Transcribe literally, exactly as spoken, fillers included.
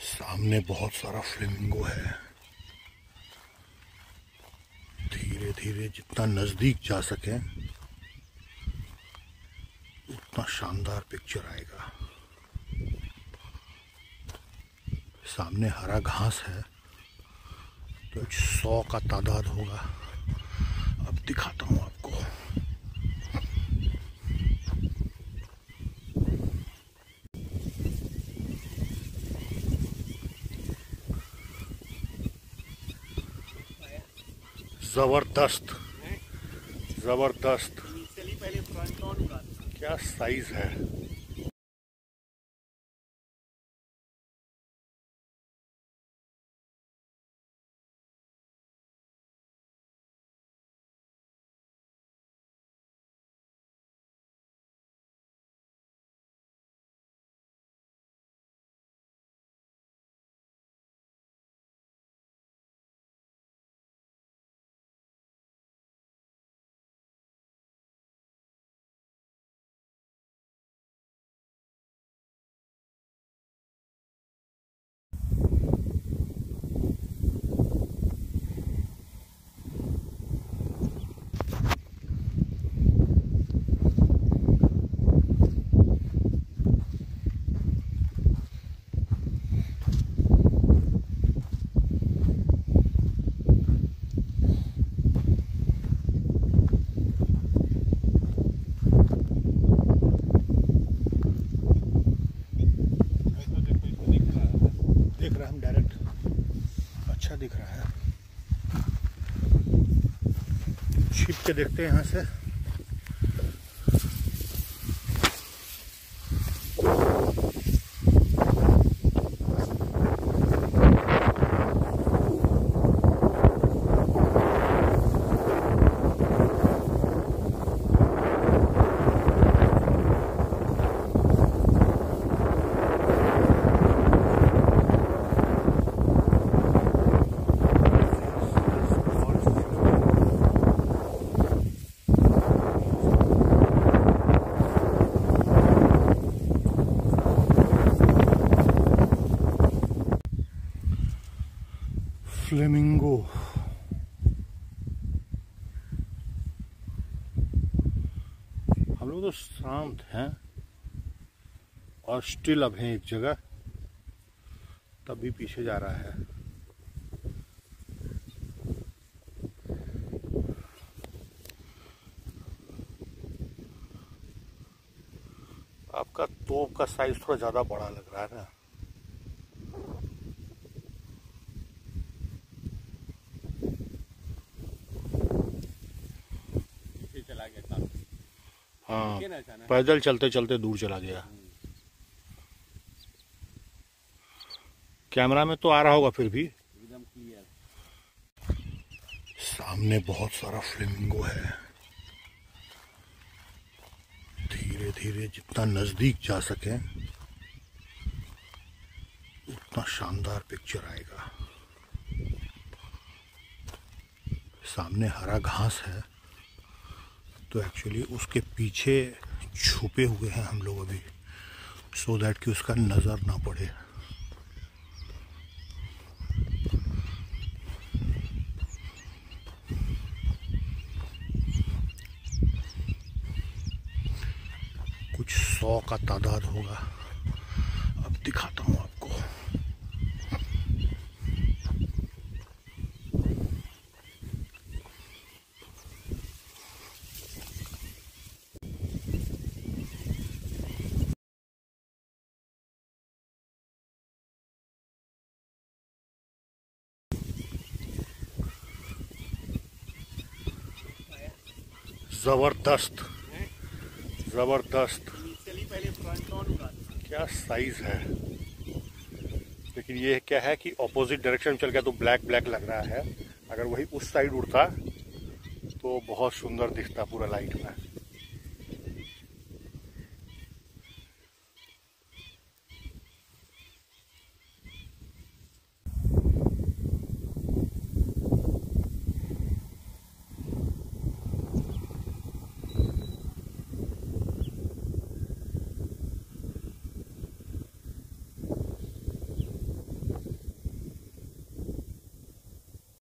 सामने बहुत सारा फ्लेमिंगो है। धीरे धीरे जितना नजदीक जा सके उतना शानदार पिक्चर आएगा। सामने हरा घास है तो एक सौ का तादाद होगा। अब दिखाता हूँ आपको। जबरदस्त जबरदस्त क्या साइज है। दिख रहा है, छिप के देखते हैं यहाँ से। फ्लेमिंगो हम लोग तो शांत हैं और स्टिल अब हैं एक जगह, तभी पीछे जा रहा है। आपका तोप का साइज थोड़ा ज्यादा बड़ा लग रहा है ना। हाँ, पैदल चलते चलते दूर चला गया। कैमरा में तो आ रहा होगा फिर भी। सामने बहुत सारा फ्लेमिंगो है। धीरे धीरे जितना नजदीक जा सके उतना शानदार पिक्चर आएगा। सामने हरा घास है तो एक्चुअली उसके पीछे छुपे हुए हैं हम लोग अभी, सो दैट कि उसका नज़र ना पड़े। कुछ सौ का तादाद होगा। अब दिखाता हूँ आपको। जबरदस्त जबरदस्त क्या साइज है। लेकिन ये क्या है कि ऑपोजिट डायरेक्शन चल गया तो ब्लैक ब्लैक लग रहा है। अगर वही उस साइड उड़ता तो बहुत सुंदर दिखता पूरा लाइट में।